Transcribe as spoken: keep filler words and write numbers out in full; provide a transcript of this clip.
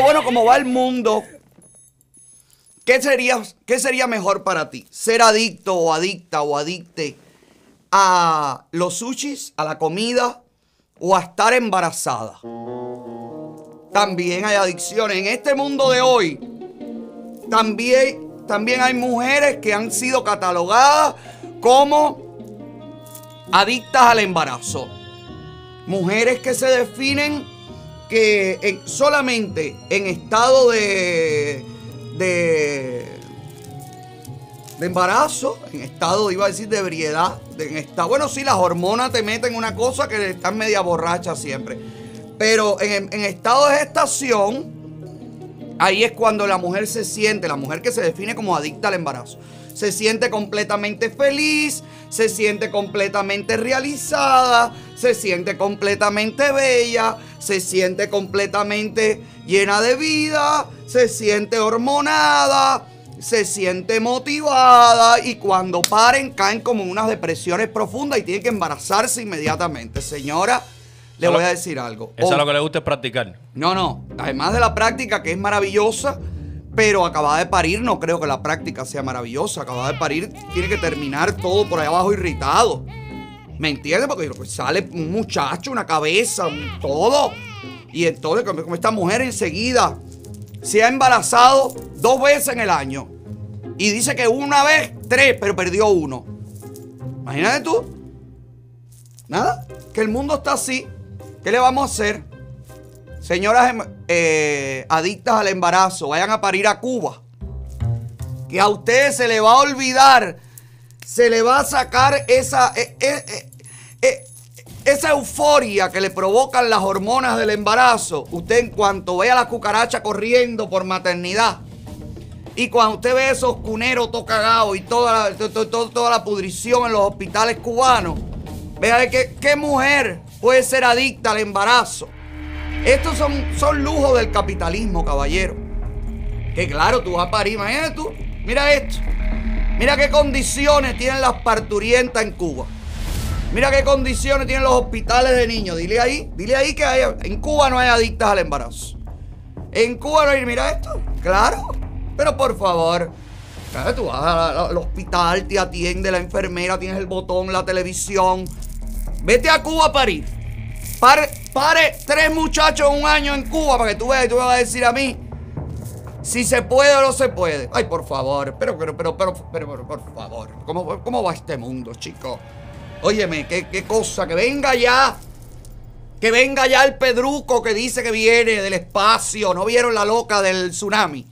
Pero bueno, como va el mundo, ¿qué sería, qué sería mejor para ti? ¿Ser adicto o adicta o adicte a los sushis, a la comida o a estar embarazada? También hay adicciones. En este mundo de hoy, también, también hay mujeres que han sido catalogadas como adictas al embarazo. Mujeres que se definen que en, solamente en estado de, de, de embarazo, en estado, iba a decir, de ebriedad. De, en estado, bueno, sí, las hormonas te meten una cosa que estás media borracha siempre. Pero en, en estado de gestación, ahí es cuando la mujer se siente, la mujer que se define como adicta al embarazo, se siente completamente feliz, se siente completamente realizada, se siente completamente bella, se siente completamente llena de vida, se siente hormonada, se siente motivada, y cuando paren caen como en unas depresiones profundas y tienen que embarazarse inmediatamente. Señora, le voy a decir algo. Eso es lo que le gusta, es practicar. No, no. Además de la práctica, que es maravillosa, pero acabada de parir, no creo que la práctica sea maravillosa. Acabada de parir, tiene que terminar todo por ahí abajo irritado. ¿Me entiendes? Porque sale un muchacho, una cabeza, un todo. Y entonces, como esta mujer enseguida se ha embarazado dos veces en el año. Y dice que una vez, tres, pero perdió uno. Imagínate tú. Nada. Que el mundo está así. ¿Qué le vamos a hacer? Señoras eh, adictas al embarazo, vayan a parir a Cuba. Que a ustedes se le va a olvidar, se le va a sacar esa, eh, eh, eh, eh, esa euforia que le provocan las hormonas del embarazo. Usted, en cuanto vea la cucaracha corriendo por maternidad, y cuando usted ve esos cuneros todo cagados y toda la, to, to, toda la pudrición en los hospitales cubanos, vea que qué mujer puede ser adicta al embarazo. Estos son, son lujos del capitalismo, caballero. Que claro, tú vas a parir, imagínate tú. Mira esto. Mira qué condiciones tienen las parturientas en Cuba. Mira qué condiciones tienen los hospitales de niños. Dile ahí, dile ahí que hay, en Cuba no hay adictas al embarazo. En Cuba no hay, mira esto. Claro, pero por favor. Claro, tú vas al hospital, te atiende la enfermera, tienes el botón, la televisión. Vete a Cuba a parir. Pare, pare tres muchachos un año en Cuba para que tú veas, y tú me vas a decir a mí si se puede o no se puede. Ay, por favor, pero, pero, pero, pero, pero, pero por favor. ¿Cómo, cómo va este mundo, chico? Óyeme, qué, qué cosa, que venga ya. Que venga ya el pedruco que dice que viene del espacio. ¿No vieron la loca del tsunami?